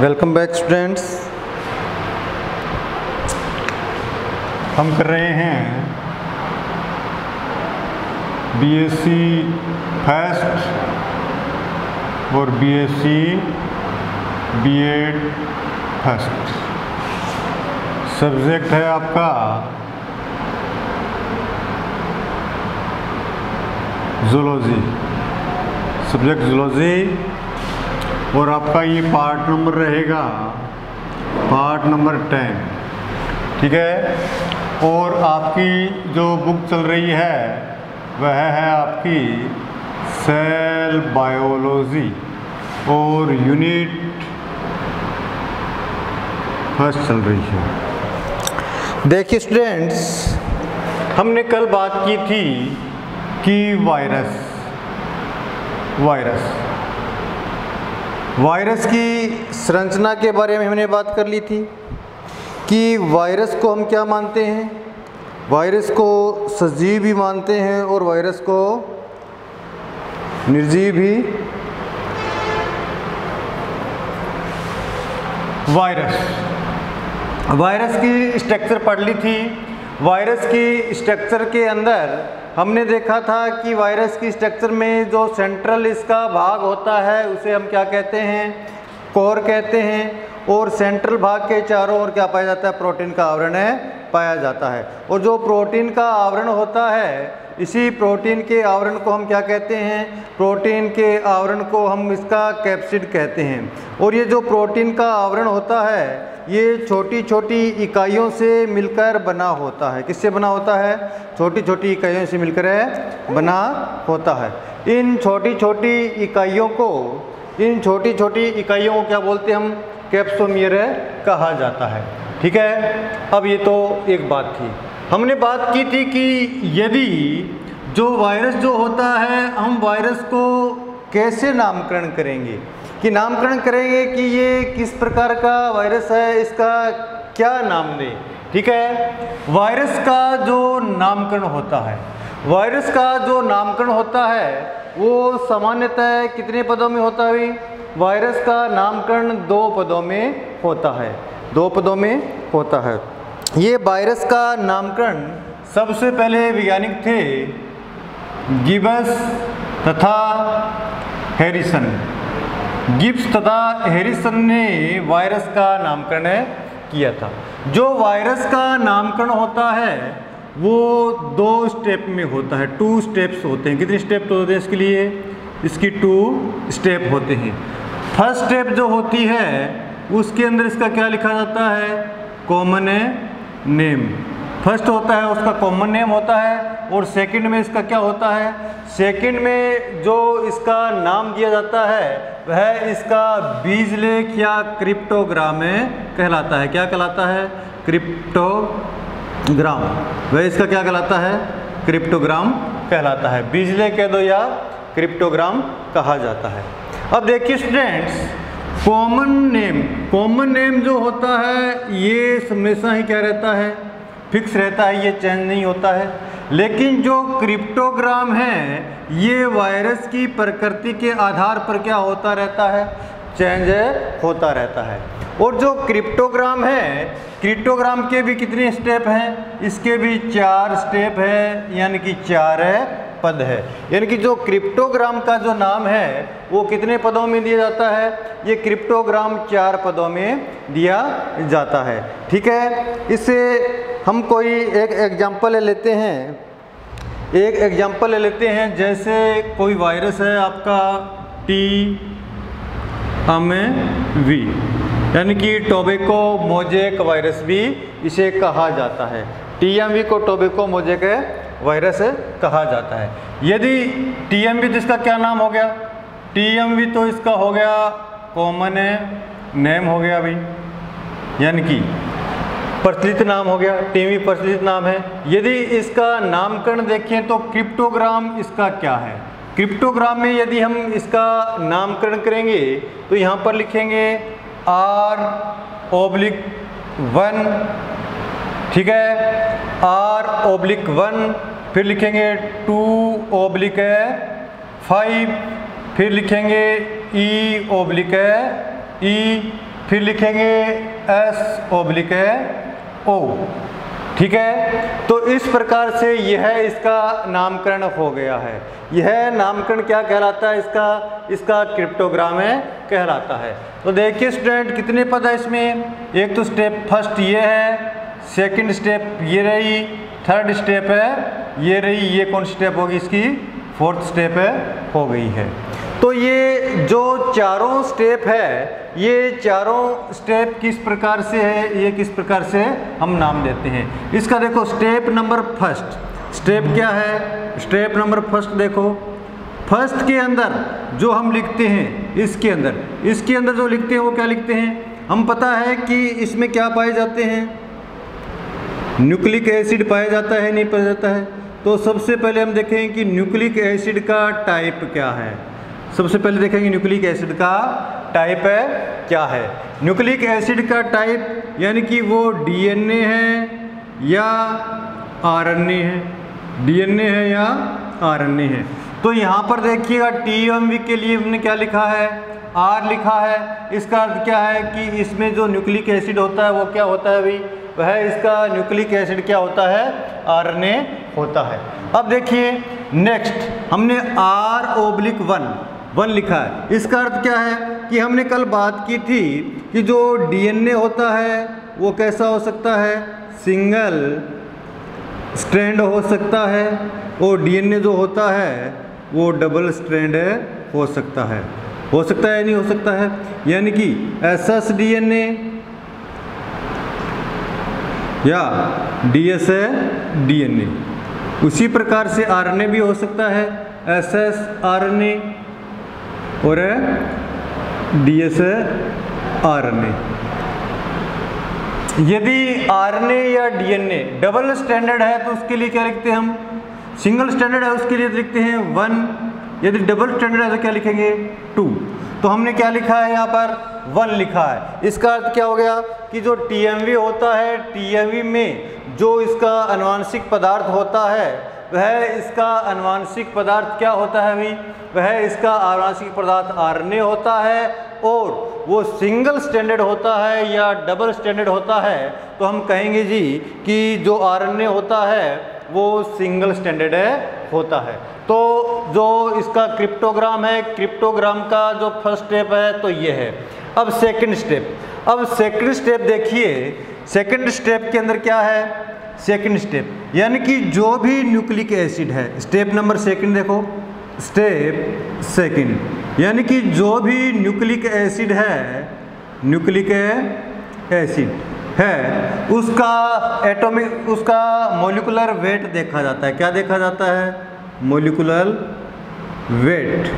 Welcome back students. हम कर रहे हैं बीएससी फर्स्ट और बीएससी बीएड फर्स्ट। सब्जेक्ट है आपका ज़ूलॉजी, सब्जेक्ट ज़ूलॉजी, और आपका ये पार्ट नंबर रहेगा पार्ट नंबर 10, ठीक है। और आपकी जो बुक चल रही है वह है आपकी सेल बायोलॉजी और यूनिट फर्स्ट चल रही है। देखिए स्टूडेंट्स, हमने कल बात की थी कि वायरस की संरचना के बारे में हमने बात कर ली थी कि वायरस को हम क्या मानते हैं। वायरस को सजीव भी मानते हैं और वायरस को निर्जीव भी। वायरस की स्ट्रक्चर पढ़ ली थी। वायरस की स्ट्रक्चर के अंदर हमने देखा था कि वायरस की स्ट्रक्चर में जो सेंट्रल इसका भाग होता है उसे हम क्या कहते हैं, कोर कहते हैं। और सेंट्रल भाग के चारों ओर क्या पाया जाता है, प्रोटीन का आवरण है पाया जाता है। और जो प्रोटीन का आवरण होता है इसी प्रोटीन के आवरण को हम क्या कहते हैं, प्रोटीन के आवरण को हम इसका कैप्सिड कहते हैं। और ये जो प्रोटीन का आवरण होता है ये छोटी छोटी इकाइयों से मिलकर बना होता है। किससे बना होता है, छोटी छोटी इकाइयों से मिलकर बना होता है। इन छोटी छोटी इकाइयों को क्या बोलते हैं हम, कैप्सोमीर कहा जाता है, ठीक है। अब ये तो एक बात थी। हमने बात की थी कि यदि वायरस जो होता है हम वायरस को कैसे नामकरण करेंगे, कि ये किस प्रकार का वायरस है, इसका क्या नाम दें, ठीक है। वायरस का जो नामकरण होता है वो सामान्यतः कितने पदों में होता है। वायरस का नामकरण दो पदों में होता है, ये वायरस का नामकरण सबसे पहले वैज्ञानिक थे गिब्स तथा हैरिसन ने वायरस का नामकरण किया था। जो वायरस का नामकरण होता है वो दो स्टेप में होता है, 2 स्टेप्स होते हैं। कितने स्टेप होते हैं इसके लिए, इसकी 2 स्टेप होते हैं। फर्स्ट स्टेप जो होती है उसके अंदर इसका क्या लिखा जाता है, कॉमन नेम। फर्स्ट होता है उसका कॉमन नेम होता है, और सेकंड में इसका क्या होता है, सेकंड में जो इसका नाम दिया जाता है वह इसका बीजलेख या क्रिप्टोग्राम कहलाता है। क्या कहलाता है, क्रिप्टोग्राम। वह इसका क्या कहलाता है, क्रिप्टोग्राम कहलाता है, बीजलेख कह दो या क्रिप्टोग्राम कहा जाता है। अब देखिए स्टूडेंट्स, कॉमन नेम जो होता है ये हमेशा ही क्या रहता है, फिक्स रहता है, ये चेंज नहीं होता है। लेकिन जो क्रिप्टोग्राम है ये वायरस की प्रकृति के आधार पर क्या होता रहता है, चेंज होता रहता है। और जो क्रिप्टोग्राम है, क्रिप्टोग्राम के भी कितने स्टेप हैं, इसके भी 4 स्टेप है, यानी कि 4 पद है। यानी कि जो क्रिप्टोग्राम का जो नाम है वो कितने पदों में दिया जाता है, ये क्रिप्टोग्राम 4 पदों में दिया जाता है, ठीक है। इससे हम कोई एक एग्जाम्पल लेते हैं, जैसे कोई वायरस है आपका TMV, यानी कि टोबैको मोज़ेक वायरस भी इसे कहा जाता है। TMV को टोबैको मोज़ेक वायरस कहा जाता है। यदि TMV तो इसका क्या नाम हो गया, TMV तो इसका हो गया कॉमन नेम हो गया भाई, यानी कि प्रचलित नाम हो गया, TMV प्रचलित नाम है। यदि इसका नामकरण देखें तो क्रिप्टोग्राम इसका क्या है, क्रिप्टोग्राम में यदि हम इसका नामकरण करेंगे तो यहाँ पर लिखेंगे R/1, ठीक है, R/1, फिर लिखेंगे 2/5, फिर लिखेंगे E/E, फिर लिखेंगे S/O। ठीक है, तो इस प्रकार से यह इसका नामकरण हो गया है। यह नामकरण क्या कहलाता है इसका? इसका क्रिप्टोग्राम है कहलाता है। तो देखिए स्टूडेंट कितने पद है इसमें, एक तो स्टेप फर्स्ट ये है, सेकंड स्टेप ये रही, थर्ड स्टेप है ये रही, ये कौन स्टेप होगी इसकी? फोर्थ स्टेप है हो गई है। तो ये जो चारों स्टेप है, ये चारों स्टेप किस प्रकार से है, ये किस प्रकार से हम नाम देते हैं इसका? देखो स्टेप नंबर फर्स्ट, स्टेप क्या है? स्टेप नंबर फर्स्ट देखो, फर्स्ट के अंदर जो हम लिखते हैं, इसके अंदर जो लिखते हैं वो क्या लिखते हैं? हम पता है कि इसमें क्या पाए जाते हैं, न्यूक्लिक एसिड पाया जाता है, नहीं पाया जाता है। तो सबसे पहले हम देखें कि न्यूक्लिक एसिड का टाइप क्या है। सबसे पहले देखेंगे न्यूक्लिक एसिड का टाइप है क्या है। न्यूक्लिक एसिड का टाइप यानी कि वो डीएनए है या आरएनए है, डीएनए है या आरएनए है। तो यहाँ पर देखिएगा टीएमवी के लिए हमने क्या लिखा है, आर लिखा है। इसका अर्थ क्या है कि इसमें जो न्यूक्लिक एसिड होता है वो क्या होता है भाई, वह इसका न्यूक्लिक एसिड क्या होता है, आरएनए होता है। अब देखिए नेक्स्ट हमने R/1 लिखा है। इसका अर्थ क्या है कि हमने कल बात की थी कि जो डीएनए होता है वो कैसा हो सकता है, सिंगल स्ट्रैंड हो सकता है, और डीएनए जो होता है वो डबल स्ट्रैंड हो सकता है, हो सकता है नहीं हो सकता है, यानी कि SS DNA या DSA DNA। उसी प्रकार से RNA भी हो सकता है, SS RNA और DSA RNA। यदि RNA या DNA डबल स्टैंडर्ड है तो उसके लिए क्या लिखते हैं हम, सिंगल स्टैंडर्ड है उसके लिए लिखते हैं 1, यदि डबल स्टैंडर्ड है तो क्या लिखेंगे 2। तो हमने क्या लिखा है यहाँ पर 1 लिखा है। इसका अर्थ क्या हो गया कि जो TMV होता है, TMV में जो इसका अनुवांशिक पदार्थ होता है वह इसका अनुवांशिक पदार्थ क्या होता है भाई, वह इसका अनुवांशिक पदार्थ RNA होता है, और वो सिंगल स्टैंडर्ड होता है या डबल स्टैंडर्ड होता है तो हम कहेंगे जी कि जो RNA होता है वो सिंगल स्टैंडर्ड होता है। तो जो इसका क्रिप्टोग्राम है, क्रिप्टोग्राम का जो फर्स्ट स्टेप है तो ये है। अब सेकंड स्टेप, देखिए सेकंड स्टेप के अंदर क्या है, सेकंड स्टेप यानी कि जो भी न्यूक्लिक एसिड है, स्टेप नंबर सेकंड देखो, स्टेप सेकंड यानी कि जो भी न्यूक्लिक एसिड है, न्यूक्लिक एसिड है उसका एटॉमिक, उसका मॉलिक्यूलर वेट देखा जाता है। क्या देखा जाता है? मॉलिक्यूलर वेट,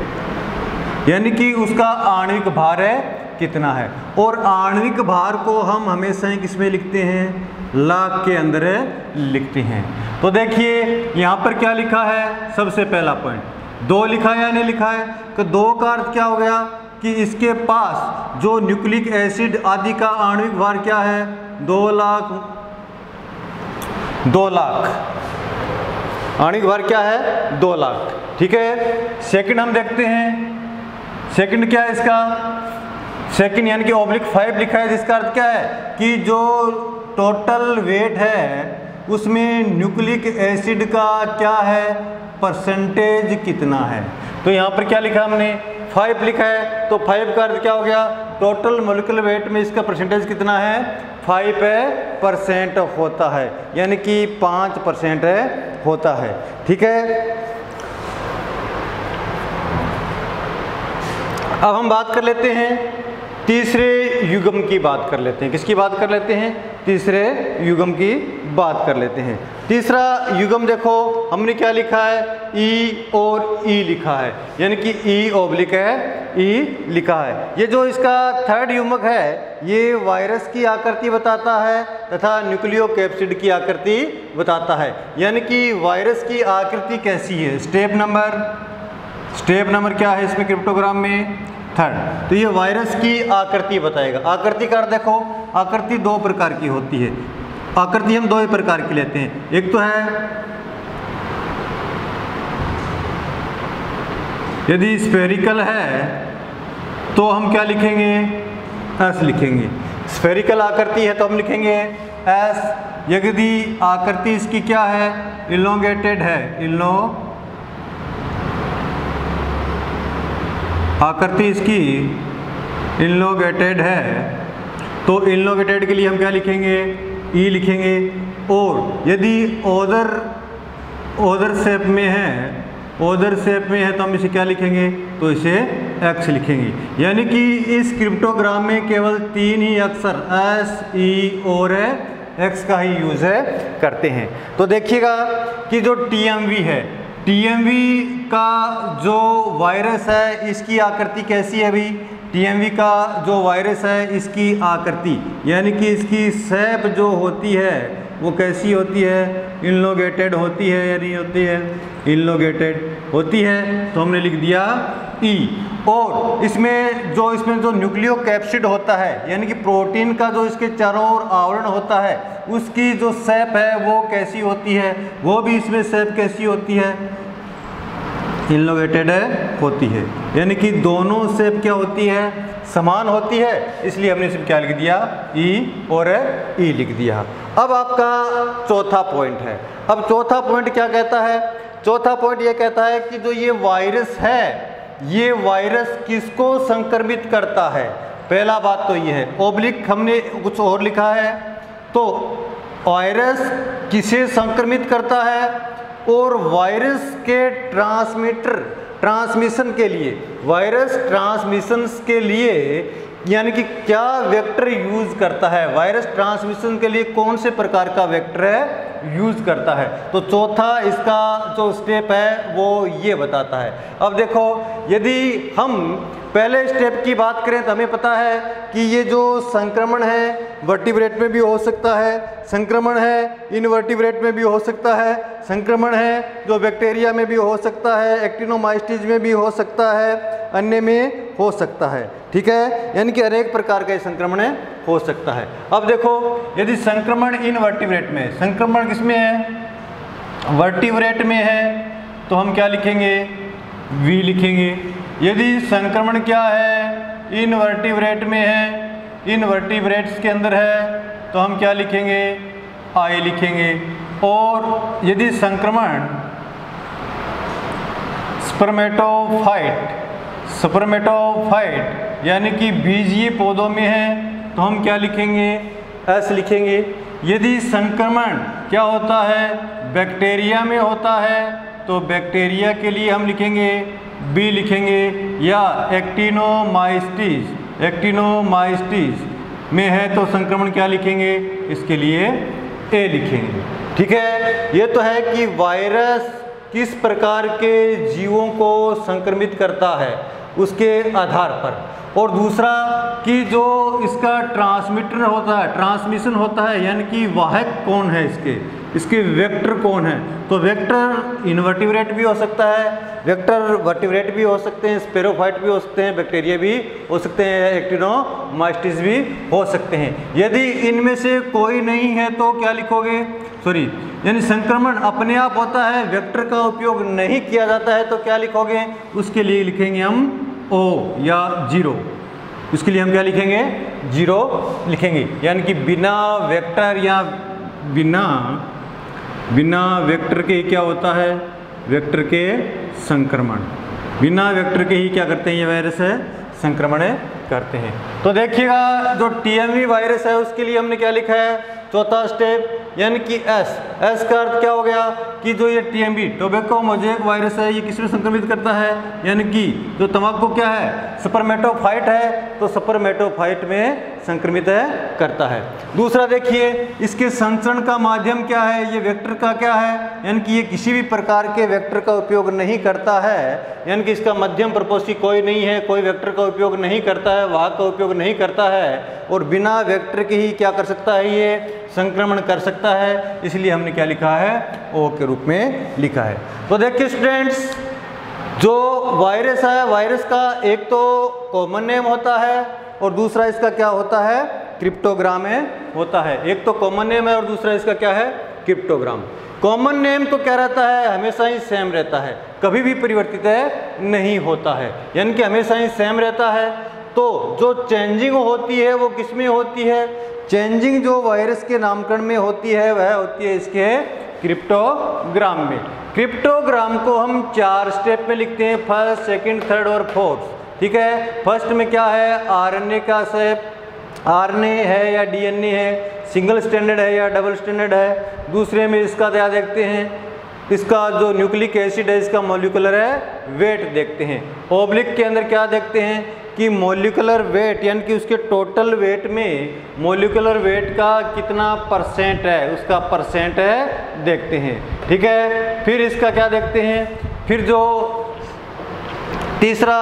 यानी कि उसका आणविक भार है कितना है, और आणविक भार को हम हमेशा ही किसमें लिखते हैं, लाख के अंदर लिखते हैं। तो देखिए यहाँ पर क्या लिखा है, सबसे पहला पॉइंट 2 लिखा है या नहीं लिखा है, तो 2 का अर्थ क्या हो गया कि इसके पास जो न्यूक्लिक एसिड आदि का आणविक भार क्या है, 2 लाख आणविक भार क्या है 2 लाख। ठीक है, सेकंड हम देखते हैं, सेकंड क्या है इसका, सेकंड यानी कि /5 लिखा है, जिसका अर्थ क्या है कि जो टोटल वेट है उसमें न्यूक्लिक एसिड का क्या है परसेंटेज कितना है। तो यहाँ पर क्या लिखा हमने 5 लिखा है, तो 5 का अर्थ क्या हो गया, टोटल मॉलिक्यूलर वेट में इसका परसेंटेज कितना है 5% होता है, यानी कि 5% होता है। ठीक है, अब हम बात कर लेते हैं तीसरे युग्म की, बात कर लेते हैं किसकी बात कर लेते हैं, तीसरे युग्म की बात कर लेते हैं। तीसरा युग्म देखो हमने क्या लिखा है, E और E लिखा है, यानी कि E/E लिखा है। ये जो इसका थर्ड युग्मक है ये वायरस की आकृति बताता है तथा न्यूक्लियोकैप्सिड की आकृति बताता है, यानी कि वायरस की आकृति कैसी है। स्टेप नंबर क्या है इसमें क्रिप्टोग्राम में, थर्ड। तो ये वायरस की आकृति बताएगा। आकृति का देखो, आकृति 2 प्रकार की होती है, आकृति हम 2 ही प्रकार की लेते हैं, एक तो है यदि स्फेरिकल है तो हम क्या लिखेंगे एस लिखेंगे। स्फेरिकल आकृति है तो हम लिखेंगे एस। यदि आकृति इसकी क्या है, इलोंगेटेड है, इलो आकृति इसकी इलोंगेटेड है तो इलोंगेटेड के लिए हम क्या लिखेंगे, ई लिखेंगे। और यदि ओदर शेप में है, ओदर शेप में है तो हम इसे क्या लिखेंगे, तो इसे एक्स लिखेंगे। यानी कि इस क्रिप्टोग्राम में केवल तीन ही अक्षर एस, ई और एक्स का ही यूज़ करते हैं। तो देखिएगा कि जो टीएमवी है, टीएमवी का जो वायरस है इसकी आकृति कैसी है भाई, टीएमवी का जो वायरस है इसकी आकृति यानी कि इसकी शेप जो होती है वो कैसी होती है, इनलोगेटेड होती है या नहीं होती है, इनलोगेटेड होती है तो हमने लिख दिया ई। और इसमें जो न्यूक्लियो कैप्सिड होता है यानी कि प्रोटीन का जो इसके चारों ओर आवरण होता है उसकी जो शेप है वो कैसी होती है, वो भी इसमें शेप कैसी होती है, इनलोगेटेड होती है। यानी कि दोनों शेप क्या होती है, समान होती है, इसलिए हमने इसमें क्या लिख दिया, ई और ई लिख दिया। अब आपका चौथा पॉइंट है, अब चौथा पॉइंट क्या कहता है, चौथा पॉइंट ये कहता है कि जो ये वायरस है ये वायरस किसको संक्रमित करता है। पहला बात तो ये है, ओब्लिक हमने कुछ और लिखा है तो वायरस किसे संक्रमित करता है और वायरस के ट्रांसमिशन के लिए, वायरस ट्रांसमिशंस के लिए यानी कि क्या वेक्टर यूज़ करता है, वायरस ट्रांसमिशन के लिए कौन से प्रकार का वेक्टर है यूज़ करता है। तो चौथा इसका जो स्टेप है वो ये बताता है। अब देखो यदि हम पहले स्टेप की बात करें तो हमें पता है कि ये जो संक्रमण है वर्टिब्रेट में भी हो सकता है, संक्रमण है इनवर्टिब्रेट में भी हो सकता है, संक्रमण है जो बैक्टीरिया में भी हो सकता है, एक्टिनोमाइस्टिस में भी हो सकता है, अन्य में हो सकता है, ठीक है, यानी कि अनेक प्रकार का संक्रमण हो सकता है। अब देखो यदि संक्रमण इनवर्टिब्रेट में, संक्रमण किसमें है, वर्टिब्रेट में है तो हम क्या लिखेंगे, वी लिखेंगे। यदि संक्रमण क्या है, इनवर्टिब्रेट में है, इनवर्टिब्रेट्स के अंदर है तो हम क्या लिखेंगे, आई लिखेंगे। और यदि संक्रमण स्पर्मेटोफाइट यानी कि बीजीय पौधों में है तो हम क्या लिखेंगे, एस लिखेंगे। यदि संक्रमण क्या होता है, बैक्टीरिया में होता है तो बैक्टीरिया के लिए हम लिखेंगे बी लिखेंगे, या एक्टिनोमाइस्टिस में है तो संक्रमण क्या लिखेंगे, इसके लिए ए लिखेंगे। ठीक है, ये तो है कि वायरस किस प्रकार के जीवों को संक्रमित करता है उसके आधार पर। और दूसरा कि जो इसका ट्रांसमिटर होता है, ट्रांसमिशन होता है यानी कि वाहक कौन है, इसके वेक्टर कौन है। तो वेक्टर इनवर्टिब्रेट भी हो सकता है, वेक्टर वर्टिब्रेट भी हो सकते हैं, स्पेरोफाइट भी हो सकते हैं, बैक्टीरिया भी हो सकते हैं, एक्टिनोमाइस्टिस भी हो सकते हैं। यदि इनमें से कोई नहीं है तो क्या लिखोगे, सॉरी यानी संक्रमण अपने आप होता है, वेक्टर का उपयोग नहीं किया जाता है तो क्या लिखोगे, उसके लिए लिखेंगे हम ओ या जीरो, उसके लिए हम क्या लिखेंगे, जीरो लिखेंगे। यानी कि बिना वेक्टर या बिना वेक्टर के क्या होता है, वेक्टर के संक्रमण, बिना वेक्टर के ही क्या करते हैं ये वायरस है संक्रमण करते हैं। तो देखिएगा जो टीएमवी वायरस है उसके लिए हमने क्या लिखा है, चौथा स्टेप यानी कि एस। एस का अर्थ क्या हो गया कि जो ये टीएमवी टोबैको मोज़ेक वायरस है ये किसमें संक्रमित करता है, यानी कि जो तंबाकू क्या है स्पर्मेटोफाइट है तो स्पर्मेटोफाइट में संक्रमित है करता है। दूसरा देखिए इसके संचरण का माध्यम क्या है, ये वेक्टर का क्या है, यानी कि ये किसी भी प्रकार के वेक्टर का उपयोग नहीं करता है, यानी कि इसका मध्यम प्रपोषी कोई नहीं है, कोई वेक्टर का उपयोग नहीं करता है, वाहक का उपयोग नहीं करता है और बिना वेक्टर के ही क्या कर सकता है, ये संक्रमण कर सकता है, इसलिए हमने क्या लिखा है, ओ के रूप में लिखा है। तो देखिए स्टूडेंट्स जो वायरस है, वायरस का एक तो कॉमन नेम होता है और दूसरा इसका क्या होता है, क्रिप्टोग्राम है होता है। एक तो कॉमन नेम है और दूसरा इसका क्या है, क्रिप्टोग्राम। कॉमन नेम तो क्या रहता है, हमेशा ही सेम रहता है, कभी भी परिवर्तित नहीं होता है, यानी कि हमेशा ही सेम रहता है। तो जो चेंजिंग होती है वो किस में होती है, चेंजिंग जो वायरस के नामकरण में होती है वह होती है इसके क्रिप्टोग्राम में। क्रिप्टोग्राम को हम 4 स्टेप में लिखते हैं, फर्स्ट, सेकंड, थर्ड और फोर्थ। ठीक है, फर्स्ट में क्या है, आरएनए का स्टेप, आरएनए है या डीएनए है, सिंगल स्टैंडर्ड है या डबल स्टैंडर्ड है। दूसरे में इसका क्या देखते हैं, इसका जो न्यूक्लिक एसिड है इसका मॉलिक्यूलर है वेट देखते हैं। ओब्लिक के अंदर क्या देखते हैं कि मॉलिक्यूलर वेट यानी कि उसके टोटल वेट में मॉलिक्यूलर वेट का कितना परसेंट है, उसका परसेंट है देखते हैं। ठीक है, फिर इसका क्या देखते हैं, फिर जो तीसरा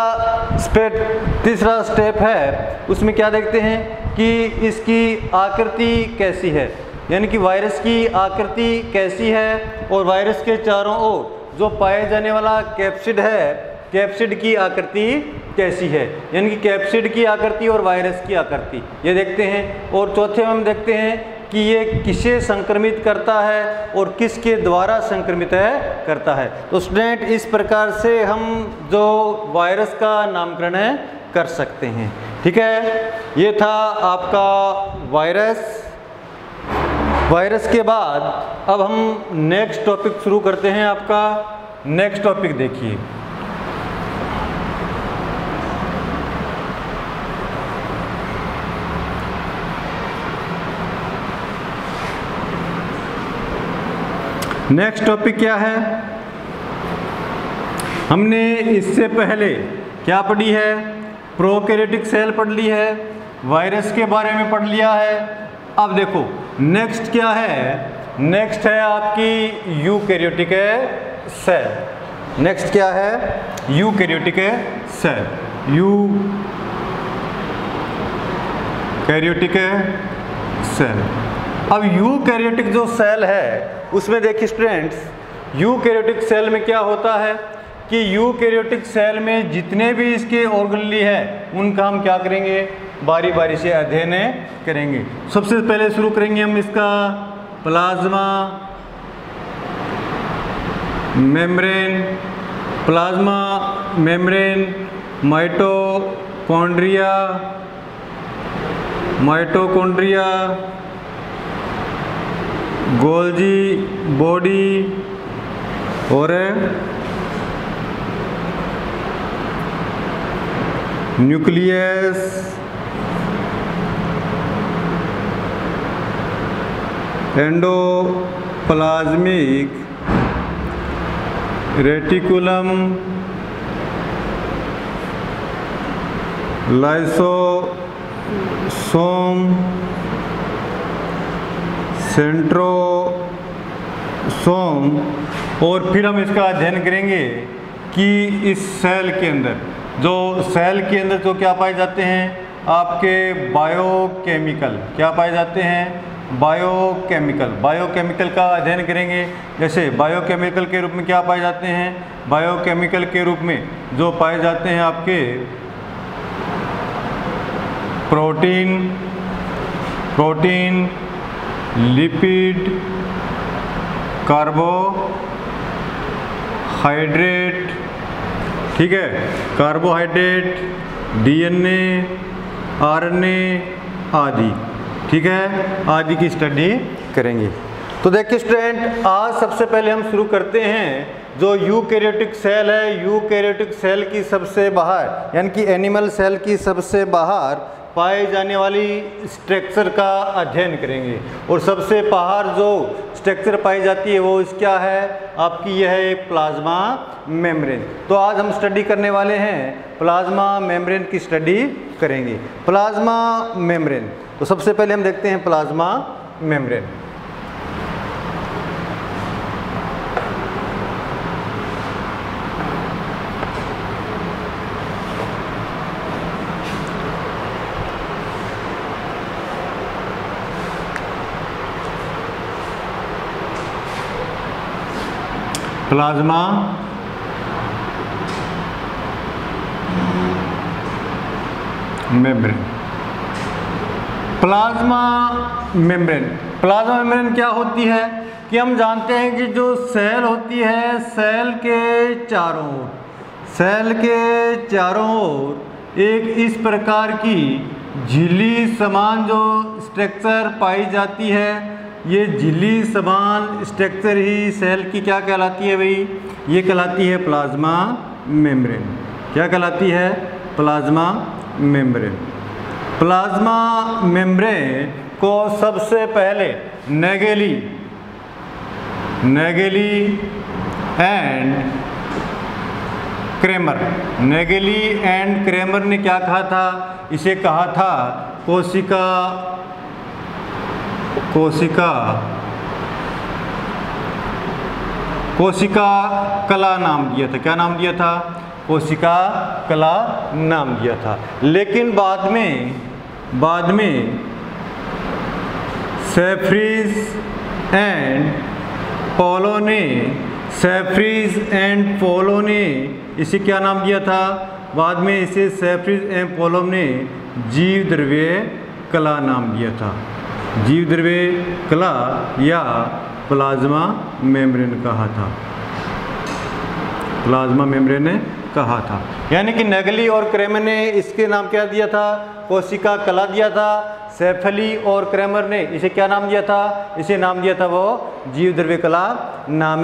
स्टेप है उसमें क्या देखते हैं कि इसकी आकृति कैसी है, यानी कि वायरस की आकृति कैसी है और वायरस के चारों ओर जो पाए जाने वाला कैप्सिड है, कैप्सिड की आकृति कैसी है, यानी कि कैप्सिड की आकृति और वायरस की आकृति ये देखते हैं। और चौथे में हम देखते हैं कि ये किसे संक्रमित करता है और किसके द्वारा संक्रमित है करता है। तो स्टूडेंट इस प्रकार से हम जो वायरस का नामकरण है कर सकते हैं। ठीक है, ये था आपका वायरस। वायरस के बाद अब हम नेक्स्ट टॉपिक शुरू करते हैं, आपका नेक्स्ट टॉपिक देखिए। नेक्स्ट टॉपिक क्या है, हमने इससे पहले क्या पढ़ी है, प्रोकैरियोटिक सेल पढ़ ली है, वायरस के बारे में पढ़ लिया है। अब देखो नेक्स्ट क्या है, नेक्स्ट है आपकी यूकैरियोटिक सेल। नेक्स्ट क्या है, यूकैरियोटिक सेल, यूकैरियोटिक सेल। अब यूकैरियोटिक जो सेल है उसमें देखिए स्टूडेंट्स, यूकैरियोटिक सेल में क्या होता है कि यूकैरियोटिक सेल में जितने भी इसके ऑर्गेनेली हैं उनका हम क्या करेंगे, बारी बारी से अध्ययन करेंगे। सबसे पहले शुरू करेंगे हम इसका plasma membrane, plasma membrane, mitochondria, mitochondria, Golgi body और nucleus, endoplasmic reticulum, lysosome, centrosome. और फिर हम इसका अध्ययन करेंगे कि इस सेल के अंदर जो क्या पाए जाते हैं आपके बायोकेमिकल, क्या पाए जाते हैं बायोकेमिकल का अध्ययन करेंगे। जैसे बायोकेमिकल के रूप में क्या पाए जाते हैं, बायोकेमिकल के रूप में जो पाए जाते हैं आपके प्रोटीन, लिपिड, कार्बोहाइड्रेट, ठीक है, कार्बोहाइड्रेट, डीएनए, आरएनए आदि, ठीक है, आदि की स्टडी करेंगे। तो देखिए स्टूडेंट, आज सबसे पहले हम शुरू करते हैं जो यूकैरियोटिक सेल है, यूकैरियोटिक सेल की सबसे बाहर यानी कि एनिमल सेल की सबसे बाहर पाए जाने वाली स्ट्रक्चर का अध्ययन करेंगे। और सबसे बाहर जो स्ट्रक्चर पाई जाती है वो क्या है आपकी, यह है प्लाज्मा मेम्ब्रेन। तो आज हम स्टडी करने वाले हैं प्लाज्मा मेम्ब्रेन की स्टडी करेंगे, प्लाज्मा मेम्ब्रेन। तो सबसे पहले हम देखते हैं plasma membrane. Plasma membrane, plasma membrane क्या होती है कि हम जानते हैं कि जो सेल होती है सेल के चारों ओर एक इस प्रकार की झिल्ली समान जो स्ट्रक्चर पाई जाती है, ये झिल्ली समान स्ट्रक्चर ही सेल की क्या कहलाती है भाई? ये कहलाती है प्लाज्मा मेम्ब्रेन। क्या कहलाती है? Plasma membrane. प्लाज्मा मेम्ब्रेन को सबसे पहले Nageli and Cramer, Nageli and Cramer ने क्या कहा था? इसे कहा था कोशिका कला नाम दिया था। क्या नाम दिया था? कोशिका कला नाम दिया था। लेकिन बाद में सेफ्रीज एंड पोलो ने इसे क्या नाम दिया था? बाद में इसे सेफ्रीज एंड पोलो ने जीव द्रव्य कला नाम दिया था। जीव द्रव्य कला या प्लाज्मा मेम्ब्रेन कहा था, प्लाज्मा मेम्ब्रेन ने कहा था। यानी कि नेगेली और क्रेमर ने इसके नाम क्या दिया था? कोशिका कला दिया था। सेफली और क्रेमर ने इसे क्या नाम दिया था? इसे नाम दिया था वो जीव द्रव्य कला नाम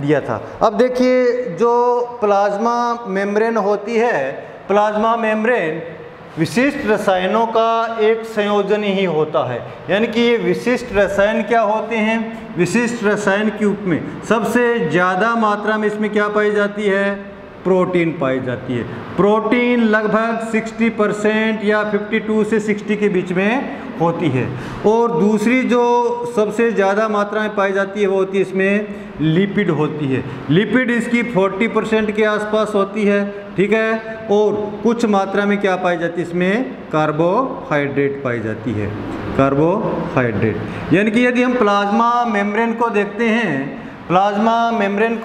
दिया था। अब देखिए, जो प्लाज्मा मेम्ब्रेन होती है, प्लाज्मा मेम्ब्रेन विशिष्ट रसायनों का एक संयोजन ही होता है। यानी कि ये विशिष्ट रसायन क्या होते हैं? विशिष्ट रसायन के रूप में सबसे ज़्यादा मात्रा में इसमें क्या पाई जाती है? प्रोटीन पाई जाती है। प्रोटीन लगभग 60% या 52 से 60 के बीच में होती है। और दूसरी जो सबसे ज़्यादा मात्रा में पाई जाती है वो होती है इसमें लिपिड होती है। लिपिड इसकी 40% के आसपास होती है, ठीक है। और कुछ मात्रा में क्या पाई जाती है? इसमें कार्बोहाइड्रेट पाई जाती है, कार्बोहाइड्रेट। यानी कि यदि हम प्लाज्मा मेम्ब्रेन को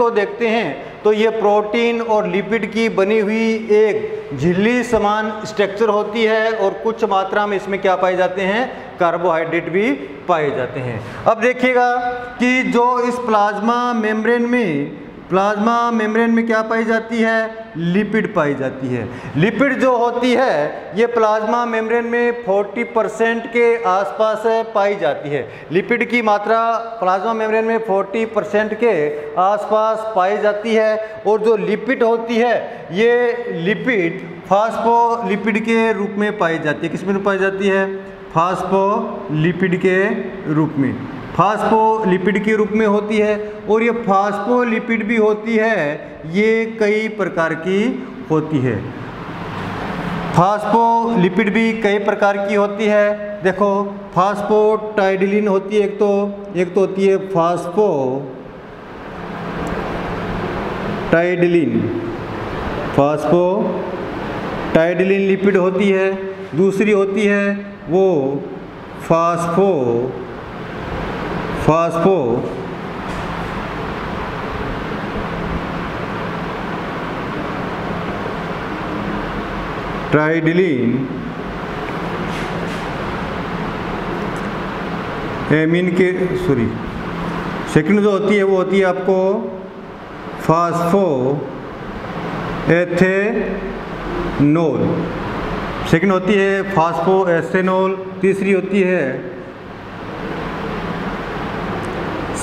देखते हैं, तो ये प्रोटीन और लिपिड की बनी हुई एक झिल्ली समान स्ट्रक्चर होती है और कुछ मात्रा में इसमें क्या पाए जाते हैं? कार्बोहाइड्रेट भी पाए जाते हैं। अब देखिएगा कि जो इस प्लाज्मा मेम्ब्रेन में क्या पाई जाती है? लिपिड पाई जाती है। लिपिड जो होती है ये प्लाज्मा मेम्ब्रेन में 40% के आसपास पाई जाती है। लिपिड की मात्रा प्लाज्मा मेम्ब्रेन में 40% के आसपास पाई जाती है। और जो लिपिड होती है ये लिपिड फास्फोलिपिड के रूप में पाई जाती है। किस में पाई जाती है? फास्फोलिपिड के रूप में, फास्फोलिपिड के रूप में होती है। और ये फास्फोलिपिड भी होती है, ये कई प्रकार की होती है। फास्फोलिपिड भी कई प्रकार की होती है। देखो, फास्फोटाइडिलिन होती है एक तो होती है फास्फोटाइडिलिन लिपिड होती है। दूसरी होती है वो फास्फोट्राइडिलीन एमीन के सेकंड जो होती है वो होती है आपको फास्फोएथेनॉल, सेकंड होती है फास्फोएथेनॉल। तीसरी होती है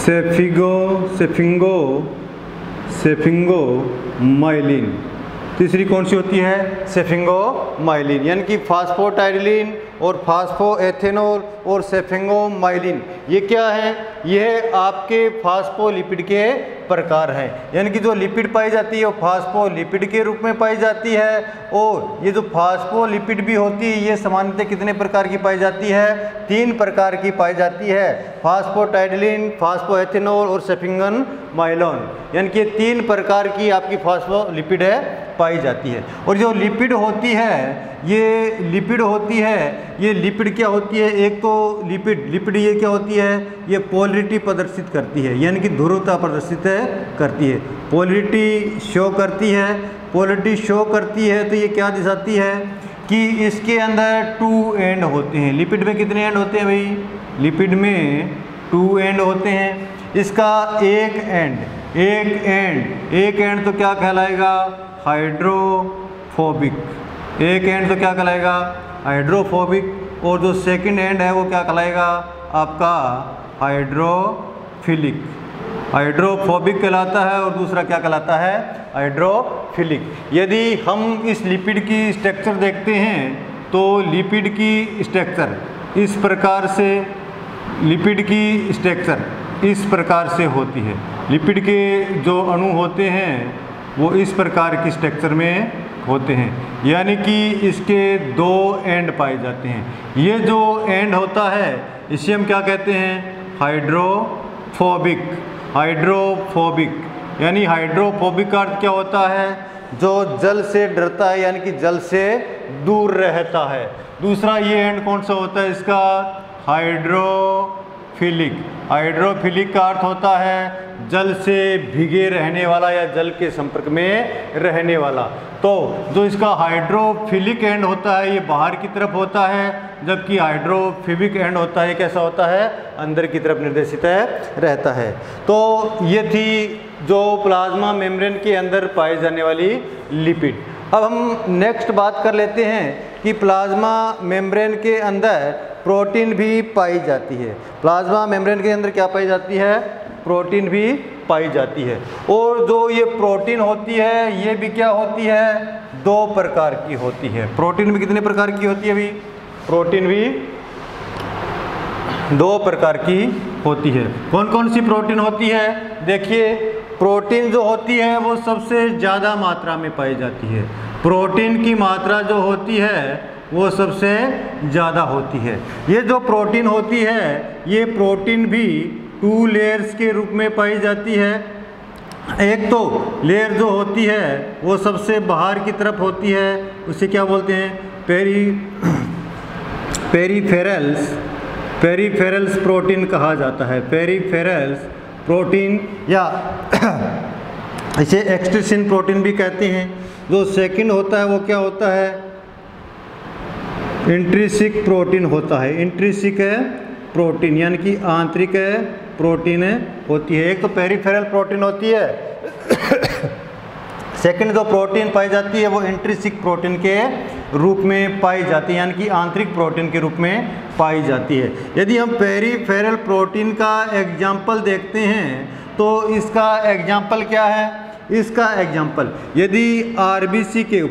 सेफिंगोमाइलिन। तीसरी कौन सी होती है? सेफिंगोमाइलिन। यानी कि फास्फोटाइडिलिन और फास्फोएथेनॉल और सेफिंगोमाइलिन ये क्या है? यह आपके फास्फोलिपिड के प्रकार है। यानी कि जो लिपिड पाई जाती है वो फास्फोलिपिड के रूप में पाई जाती है। और ये जो फास्फोलिपिड भी होती है ये सामान्यतः कितने प्रकार की पाई जाती है? 3 प्रकार की पाई जाती है, फास्फोटाइडिलिन, फास्फोएथेनॉल और सेफिंगोमाइलिन। यानी कि 3 प्रकार की आपकी फास्फोलिपिड है पाई जाती है। और जो लिपिड होती है ये लिपिड क्या होती है? एक तो लिपिड ये क्या होती है? ये पोलरिटी प्रदर्शित करती है, यानी कि ध्रुवता प्रदर्शित करती है, पोलरिटी शो करती है। तो ये क्या दिखाती है कि इसके अंदर 2 एंड होते हैं। लिपिड में कितने एंड होते हैं भाई? लिपिड में 2 एंड होते हैं। इसका एक एंड तो क्या कहलाएगा? हाइड्रोफोबिक। एक एंड तो क्या कहलाएगा हाइड्रोफोबिक और जो सेकंड एंड है वो क्या कहलाएगा आपका हाइड्रोफिलिक। हाइड्रोफोबिक कहलाता है और दूसरा क्या कहलाता है हाइड्रोफिलिक। यदि हम इस लिपिड की स्ट्रक्चर देखते हैं तो लिपिड की स्ट्रक्चर इस प्रकार से होती है। लिपिड के जो अणु होते हैं वो इस प्रकार की स्ट्रक्चर में होते हैं, यानी कि इसके दो एंड पाए जाते हैं। ये जो एंड होता है इसे हम क्या कहते हैं हाइड्रोफोबिक। हाइड्रोफोबिक यानी हाइड्रोफोबिक का अर्थ क्या होता है जो जल से डरता है, यानी कि जल से दूर रहता है। दूसरा ये एंड कौन सा होता है इसका हाइड्रोफिलिक। हाइड्रोफिलिक का अर्थ होता है जल से भीगे रहने वाला या जल के संपर्क में रहने वाला। तो जो इसका हाइड्रोफिलिक एंड होता है ये बाहर की तरफ होता है, जबकि हाइड्रोफोबिक एंड होता है कैसा होता है अंदर की तरफ निर्देशित रहता है। तो ये थी जो प्लाज्मा मेम्ब्रेन के अंदर पाई जाने वाली लिपिड। अब हम नेक्स्ट बात कर लेते हैं कि प्लाज्मा मेम्ब्रेन के अंदर प्रोटीन भी पाई जाती है। प्लाज्मा मेम्ब्रेन के अंदर क्या पाई जाती है प्रोटीन भी पाई जाती है। और जो ये प्रोटीन होती है ये भी क्या होती है दो प्रकार की होती है। प्रोटीन भी कितने प्रकार की होती है अभी प्रोटीन भी दो प्रकार की होती है। कौन कौन सी प्रोटीन होती है देखिए प्रोटीन जो होती है वो सबसे ज़्यादा मात्रा में पाई जाती है। प्रोटीन की मात्रा जो होती है वो सबसे ज़्यादा होती है। ये जो प्रोटीन होती है ये प्रोटीन भी टू लेयर्स के रूप में पाई जाती है। एक तो लेयर जो होती है वो सबसे बाहर की तरफ होती है, उसे क्या बोलते हैं पेरीफेरल्स प्रोटीन कहा जाता है। पेरीफेरल्स प्रोटीन या इसे एक्सट्रिसिन प्रोटीन भी कहते हैं। जो सेकंड होता है वो क्या होता है इंट्रिसिक प्रोटीन होता है। इंट्रिसिक है प्रोटीन यानी कि आंतरिक प्रोटीन होती है। एक तो पेरीफेरल प्रोटीन होती है सेकंड जो प्रोटीन पाई जाती है वो इंट्रिंसिक प्रोटीन के रूप में पाई जाती है, यानी कि आंतरिक प्रोटीन के रूप में पाई जाती है। यदि हम पेरीफेरल प्रोटीन का एग्जाम्पल देखते हैं तो इसका एग्जाम्पल क्या है इसका एग्जाम्पल यदि आरबीसी के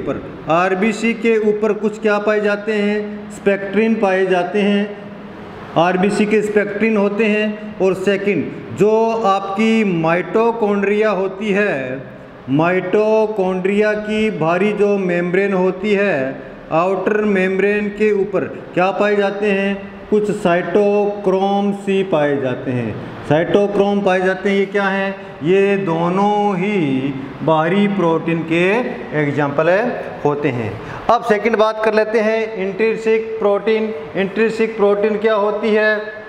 ऊपर कुछ क्या पाए जाते हैं स्पेक्ट्रिन पाए जाते हैं। आरबीसी के स्पेक्ट्रिन होते हैं। और सेकंड जो आपकी माइटोकॉन्ड्रिया होती है माइटोकॉन्ड्रिया की भारी जो मेम्ब्रेन होती है आउटर मेम्ब्रेन के ऊपर क्या पाए जाते हैं कुछ साइटोक्रोम सी पाए जाते हैं। साइटोक्रोम पाए जाते हैं ये क्या हैं ये दोनों ही बाहरी प्रोटीन के एग्जाम्पल होते हैं। अब सेकंड बात कर लेते हैं इंट्रिंसिक प्रोटीन। इंट्रिंसिक प्रोटीन क्या होती है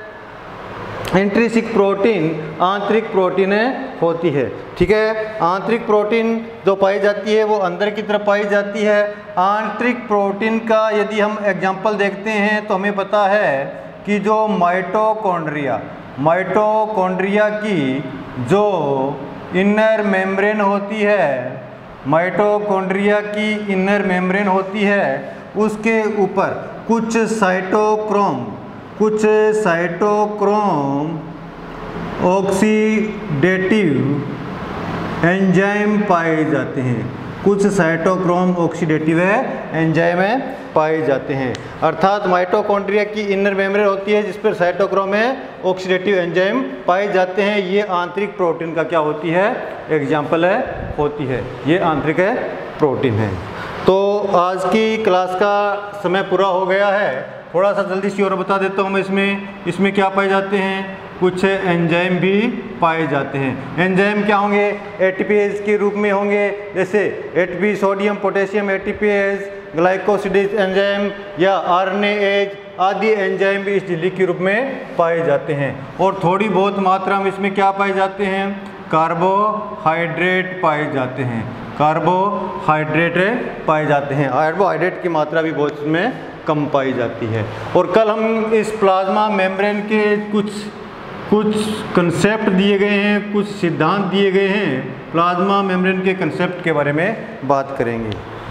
इंट्रिंसिक प्रोटीन आंतरिक प्रोटीन होती है, ठीक है। आंतरिक प्रोटीन जो पाई जाती है वो अंदर की तरफ पाई जाती है। आंतरिक प्रोटीन का यदि हम एग्जाम्पल देखते हैं तो हमें पता है कि जो माइटोकॉन्ड्रिया की जो इनर मेम्ब्रेन होती है उसके ऊपर कुछ साइटोक्रोम ऑक्सीडेटिव एंजाइम पाए जाते हैं। अर्थात माइटोकॉन्ड्रिया की इनर मेम्ब्रेन होती है जिस पर साइटोक्रोम ऑक्सीडेटिव एंजाइम पाए जाते हैं। ये आंतरिक प्रोटीन का क्या होती है एग्जाम्पल होती है। ये आंतरिक प्रोटीन है। तो आज की क्लास का समय पूरा हो गया है। थोड़ा सा जल्दी से और बता देता हूँ मैं इसमें क्या पाए जाते हैं कुछ एंजाइम भी पाए जाते हैं। एंजाइम क्या होंगे एटीपीएज के रूप में होंगे, जैसे ATP sodium potassium ATPase glycosidase enzyme या आरएनएज आदि एंजाइम भी इस झिल्ली के रूप में पाए जाते हैं। और थोड़ी बहुत मात्रा में इसमें क्या पाए जाते हैं कार्बोहाइड्रेट पाए जाते हैं। कार्बोहाइड्रेट की मात्रा भी बहुत इसमें कम पाई जाती है। और कल हम इस प्लाज्मा मेम्ब्रेन के कुछ कंसेप्ट दिए गए हैं, कुछ सिद्धांत दिए गए हैं प्लाज्मा मेम्ब्रेन के कंसेप्ट के बारे में बात करेंगे।